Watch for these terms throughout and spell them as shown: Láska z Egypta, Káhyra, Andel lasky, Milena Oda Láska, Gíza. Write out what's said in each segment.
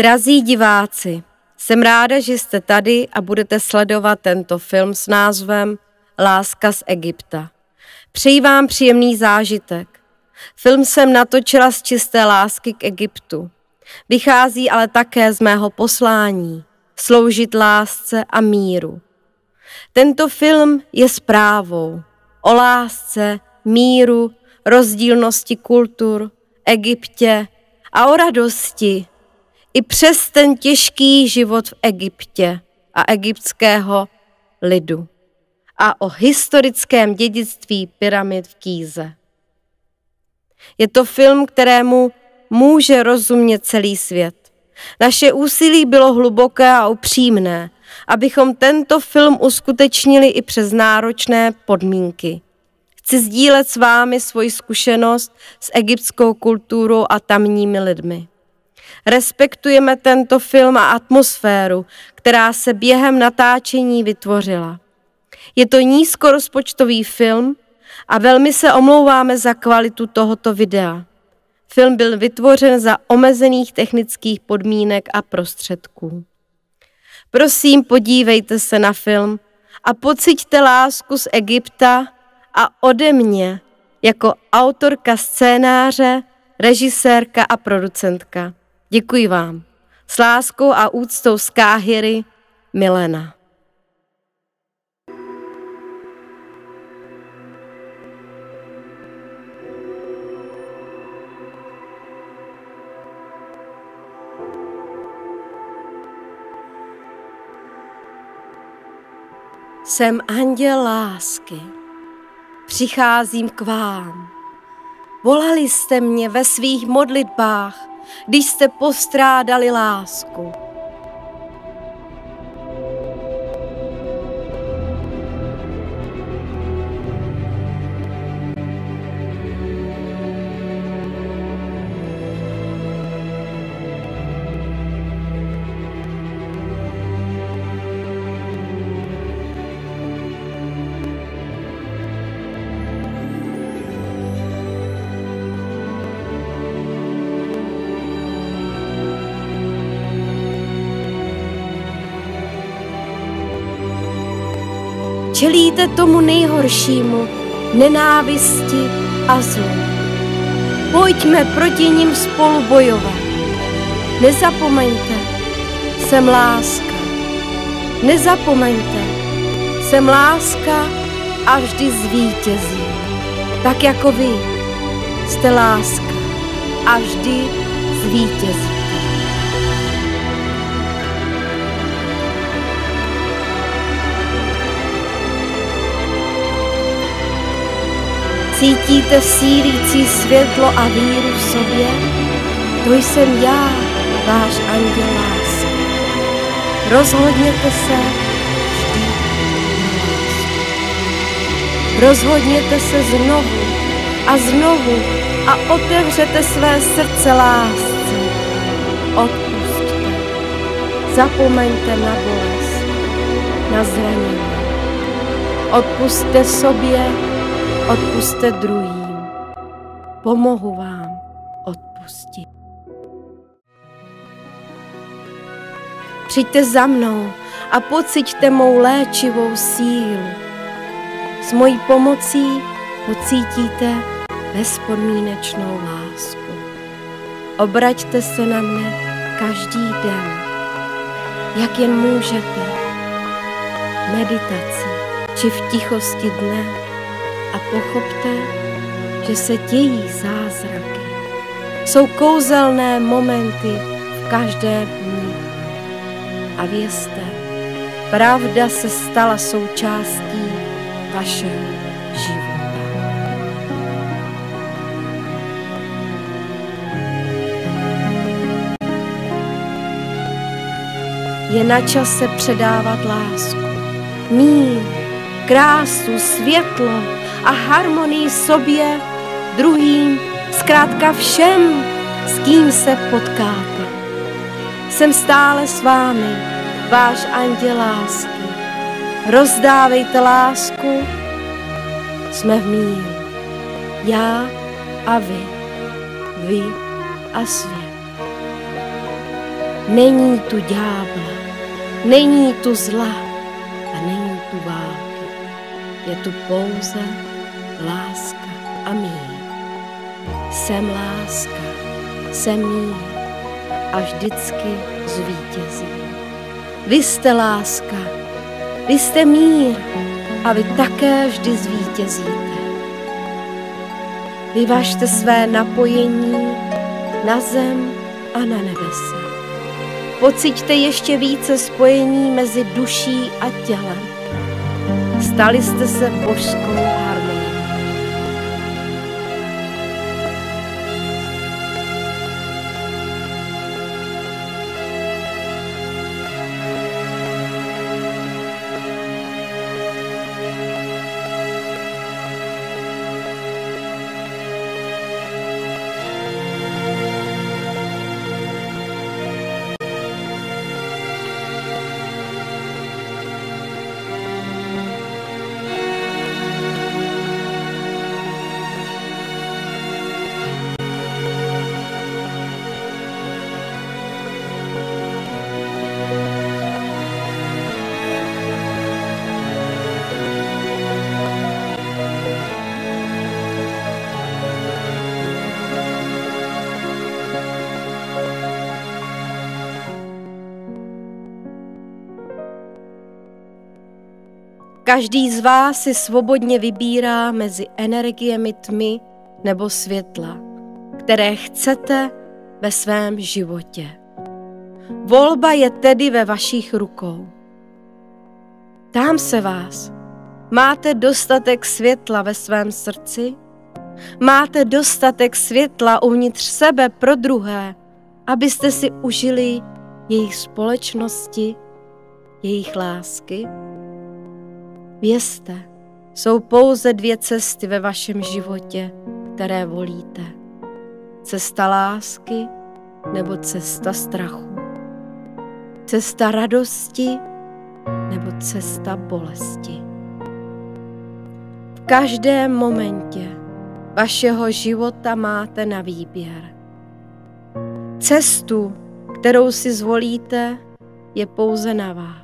Drazí diváci, jsem ráda, že jste tady a budete sledovat tento film s názvem Láska z Egypta. Přeji vám příjemný zážitek. Film jsem natočila z čisté lásky k Egyptu. Vychází ale také z mého poslání sloužit lásce a míru. Tento film je zprávou o lásce, míru, rozdílnosti kultur, Egyptě a o radosti i přes ten těžký život v Egyptě a egyptského lidu a o historickém dědictví pyramid v Gíze. Je to film, kterému může rozumět celý svět. Naše úsilí bylo hluboké a upřímné, abychom tento film uskutečnili i přes náročné podmínky. Chci sdílet s vámi svoji zkušenost s egyptskou kulturou a tamními lidmi. Respektujeme tento film a atmosféru, která se během natáčení vytvořila. Je to nízkorozpočtový film a velmi se omlouváme za kvalitu tohoto videa. Film byl vytvořen za omezených technických podmínek a prostředků. Prosím, podívejte se na film a pociťte lásku z Egypta a ode mě jako autorka scénáře, režisérka a producentka. Děkuji vám. S láskou a úctou z Káhyry, Milena. Jsem anděl lásky, přicházím k vám. Volali jste mě ve svých modlitbách, když jste postrádali lásku. Čelíte tomu nejhoršímu, nenávisti a zlu. Pojďme proti nim spolu bojovat. Nezapomeňte, jsem láska. Nezapomeňte, jsem láska a vždy zvítězí. Tak jako vy jste láska a vždy zvítězí. Cítíte sílící světlo a víru v sobě? To jsem já, váš anděl lásky. Rozhodněte se vždy na lásku. Rozhodněte se znovu a otevřete své srdce lásce. Odpusťte. Zapomeňte na bolest, na zranění. Odpusťte sobě, odpusťte druhým. Pomohu vám odpustit. Přijďte za mnou a pociťte mou léčivou sílu. S mojí pomocí pocítíte bezpodmínečnou lásku. Obraťte se na mě každý den, jak jen můžete. V meditaci či v tichosti dne. A pochopte, že se dějí zázraky. Jsou kouzelné momenty v každém dni. A vězte, pravda se stala součástí vašeho života. Je na čase předávat lásku, mír, krásu, světlo a harmonii sobě, druhým, zkrátka všem, s kým se potkáte. Jsem stále s vámi, váš anděl lásky. Rozdávejte lásku, jsme v míru. Já a vy a svět. Není tu ďábla, není tu zla a není tu války. Je tu pouze láska a mír. Jsem láska, jsem mír a vždycky zvítězím. Vy jste láska, vy jste mír a vy také vždy zvítězíte. Vyvažte své napojení na zem a na nebesa. Pociťte ještě více spojení mezi duší a tělem. Stali jste se božskou harmonií. Každý z vás si svobodně vybírá mezi energiemi tmy nebo světla, které chcete ve svém životě. Volba je tedy ve vašich rukou. Ptám se vás, máte dostatek světla ve svém srdci? Máte dostatek světla uvnitř sebe pro druhé, abyste si užili jejich společnosti, jejich lásky? Vězte, jsou pouze dvě cesty ve vašem životě, které volíte. Cesta lásky nebo cesta strachu. Cesta radosti nebo cesta bolesti. V každém momentě vašeho života máte na výběr. Cestu, kterou si zvolíte, je pouze na vás.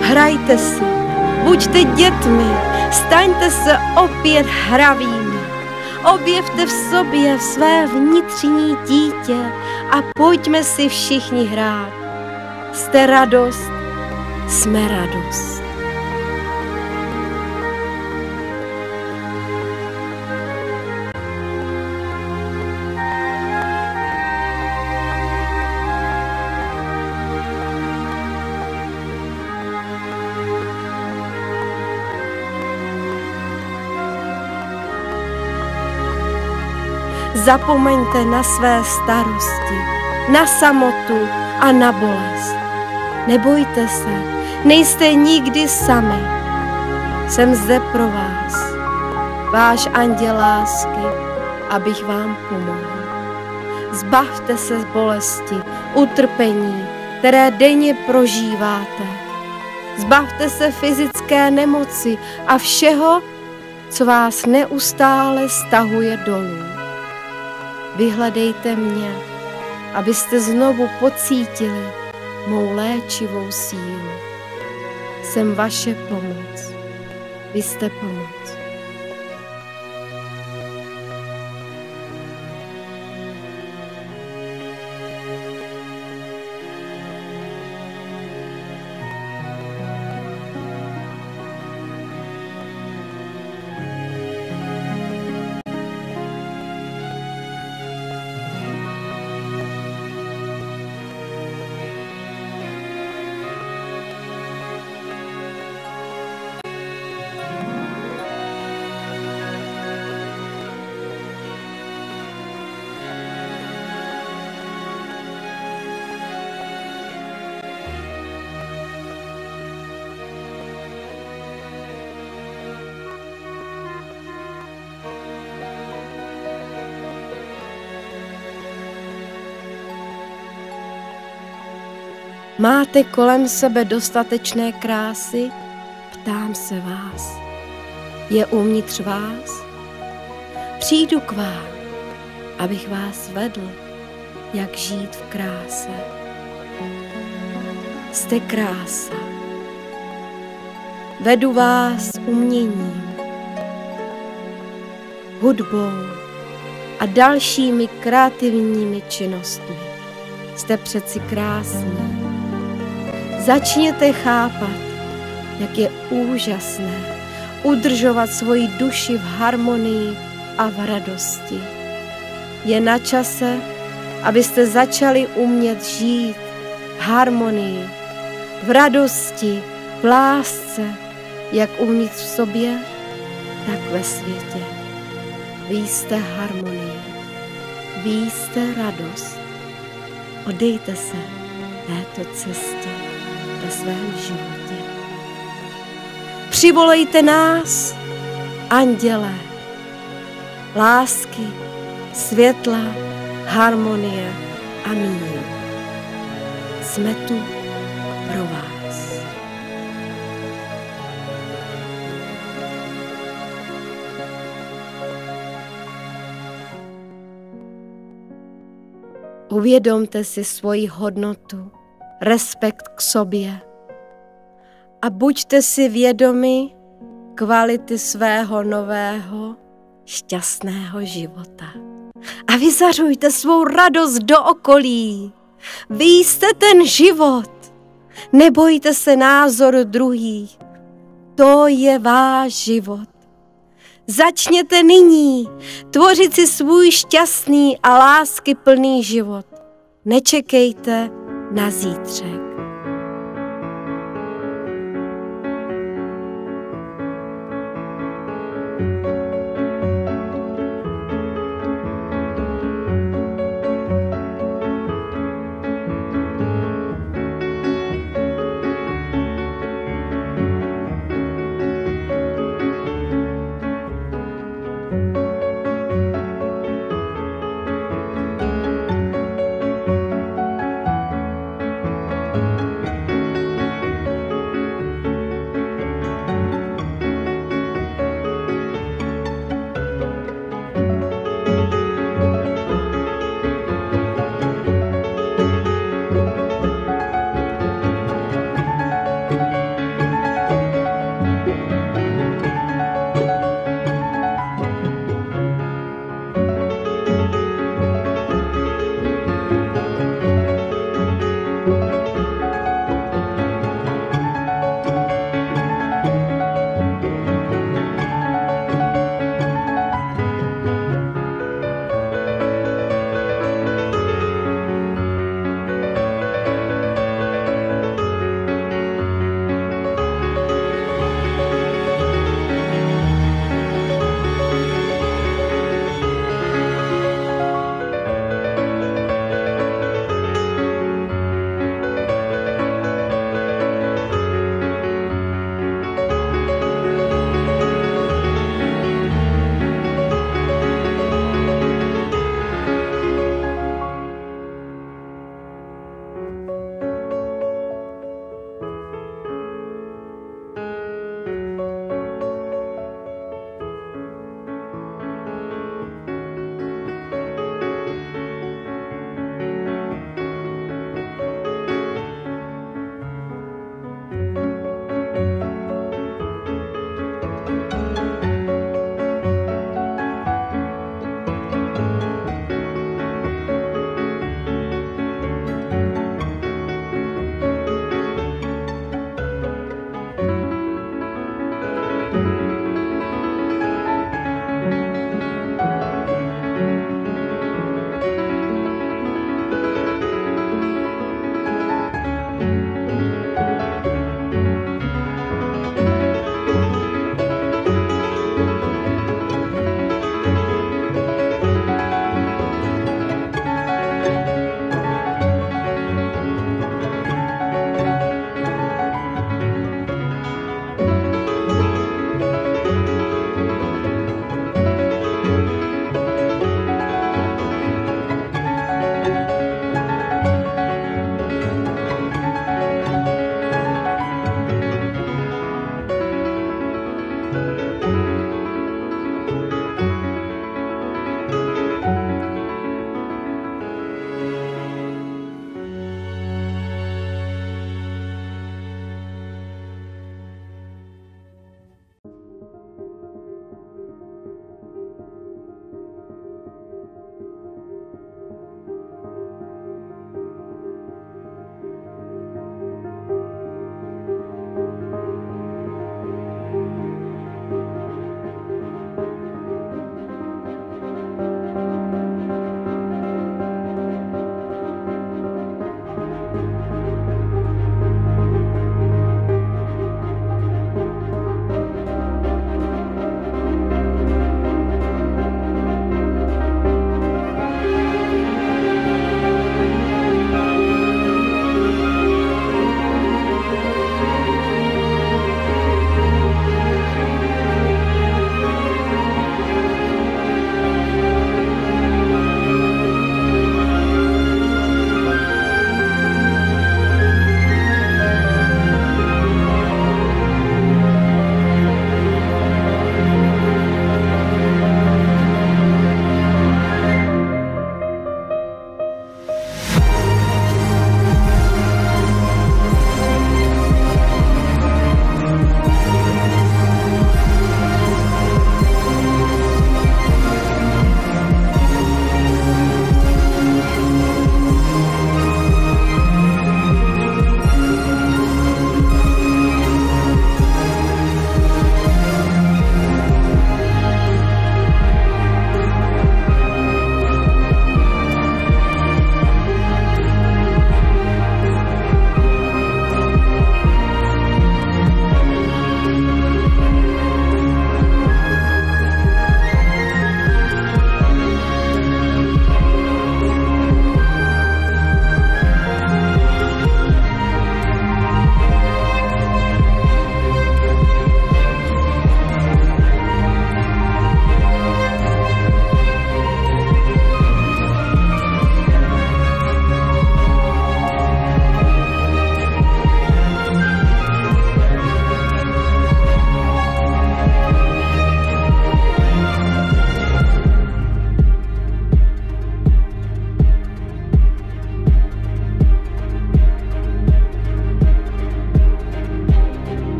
Hrajte si, buďte dětmi, staňte se opět hravými. Objevte v sobě své vnitřní dítě a pojďme si všichni hrát. Jste radost, jsme radost. Zapomeňte na své starosti, na samotu a na bolest. Nebojte se, nejste nikdy sami. Jsem zde pro vás, váš anděl lásky, abych vám pomohl. Zbavte se z bolesti, utrpení, které denně prožíváte. Zbavte se fyzické nemoci a všeho, co vás neustále stahuje dolů. Vyhledejte mě, abyste znovu pocítili mou léčivou sílu. Jsem vaše pomoc, vy jste pomoc. Máte kolem sebe dostatečné krásy? Ptám se vás. Je uvnitř vás? Přijdu k vám, abych vás vedl, jak žít v kráse. Jste krása. Vedu vás uměním, hudbou a dalšími kreativními činnostmi. Jste přeci krásní. Začněte chápat, jak je úžasné udržovat svoji duši v harmonii a v radosti. Je na čase, abyste začali umět žít v harmonii, v radosti, v lásce, jak uvnitř v sobě, tak ve světě. Vy jste harmonie, vy jste radost. Odejte se této cestě ve svém životě. Přivolejte nás, anděle, lásky, světla, harmonie a míru. Jsme tu pro vás. Uvědomte si svoji hodnotu, respekt k sobě a buďte si vědomi kvality svého nového šťastného života. A vyzařujte svou radost do okolí. Vy jste ten život. Nebojte se názoru druhých. To je váš život. Začněte nyní tvořit si svůj šťastný a láskyplný život. Nečekejte na zítřek.